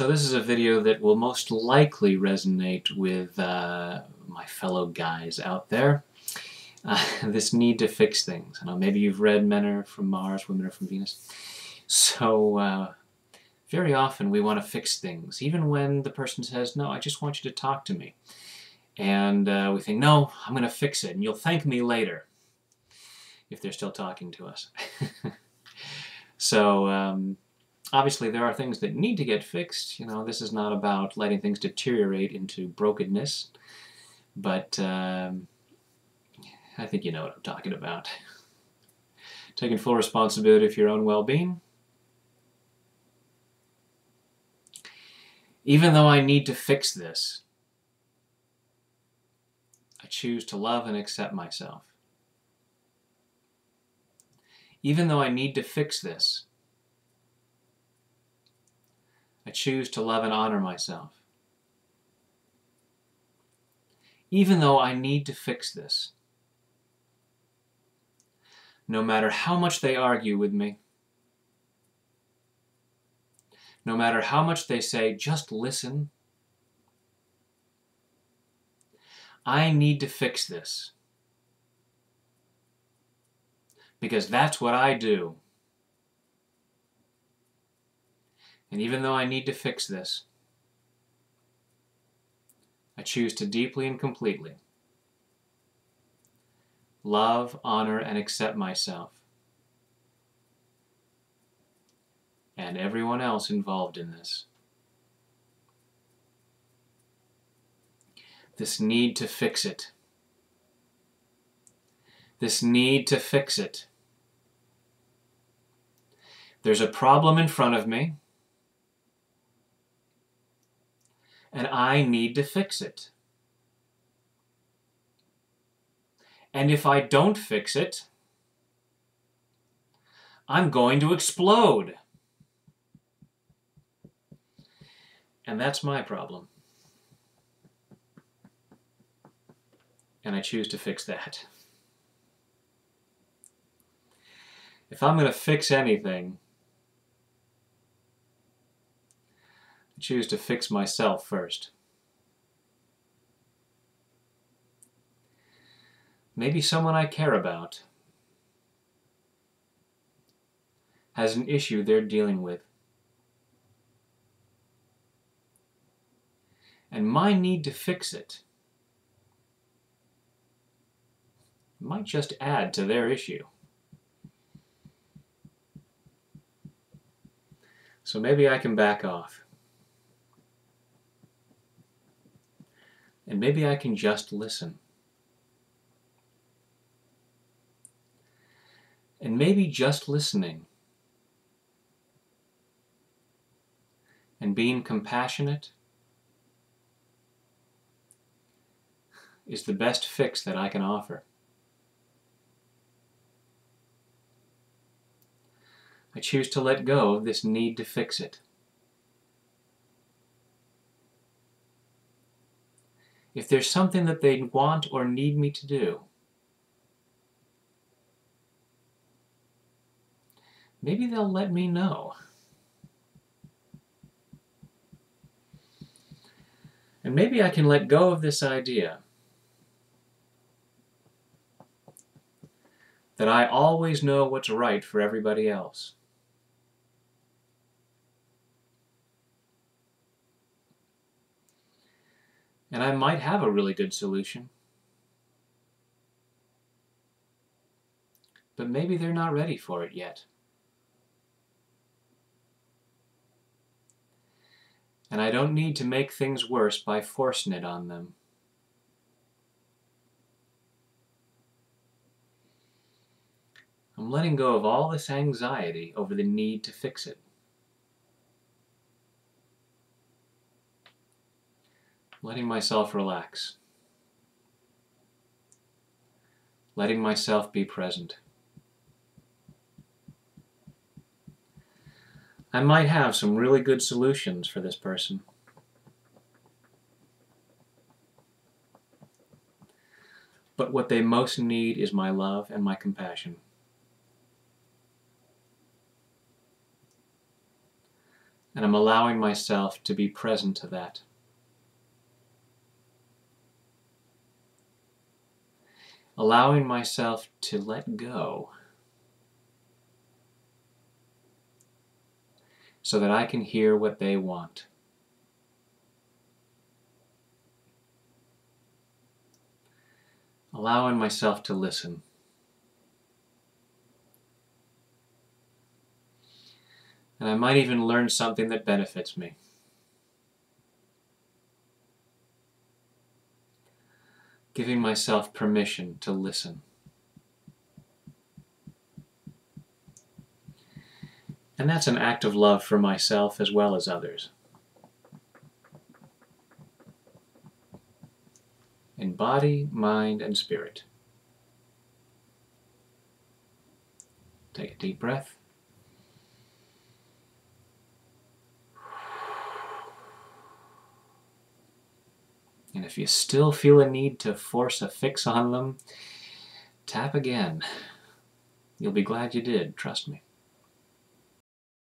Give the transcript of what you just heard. So this is a video that will most likely resonate with my fellow guys out there. This need to fix things. I know maybe you've read Men Are From Mars, Women Are From Venus. So very often we want to fix things, even when the person says, no, I just want you to talk to me. And we think, no, I'm going to fix it, and you'll thank me later, if they're still talking to us. So obviously there are things that need to get fixed. You know, this is not about letting things deteriorate into brokenness, but I think you know what I'm talking about. Taking full responsibility for your own well-being. Even though I need to fix this, I choose to love and accept myself. Even though I need to fix this, I choose to love and honor myself. Even though I need to fix this, no matter how much they argue with me, no matter how much they say, just listen, I need to fix this. Because that's what I do. And even though I need to fix this, I choose to deeply and completely love, honor, and accept myself and everyone else involved in this. This need to fix it. This need to fix it. There's a problem in front of me, and I need to fix it. And if I don't fix it, I'm going to explode. And that's my problem. And I choose to fix that. If I'm going to fix anything, I choose to fix myself first. Maybe someone I care about has an issue they're dealing with. And my need to fix it might just add to their issue. So maybe I can back off. And maybe I can just listen. And maybe just listening and being compassionate is the best fix that I can offer. I choose to let go of this need to fix it. If there's something that they want or need me to do, maybe they'll let me know. And maybe I can let go of this idea that I always know what's right for everybody else. And I might have a really good solution. But maybe they're not ready for it yet. And I don't need to make things worse by forcing it on them. I'm letting go of all this anxiety over the need to fix it. Letting myself relax. Letting myself be present. I might have some really good solutions for this person. But what they most need is my love and my compassion. and I'm allowing myself to be present to that. Allowing myself to let go so that I can hear what they want. Allowing myself to listen. And I might even learn something that benefits me. Giving myself permission to listen. And that's an act of love for myself as well as others. In body, mind, and spirit. Take a deep breath. And if you still feel a need to force a fix on them, tap again. You'll be glad you did, trust me.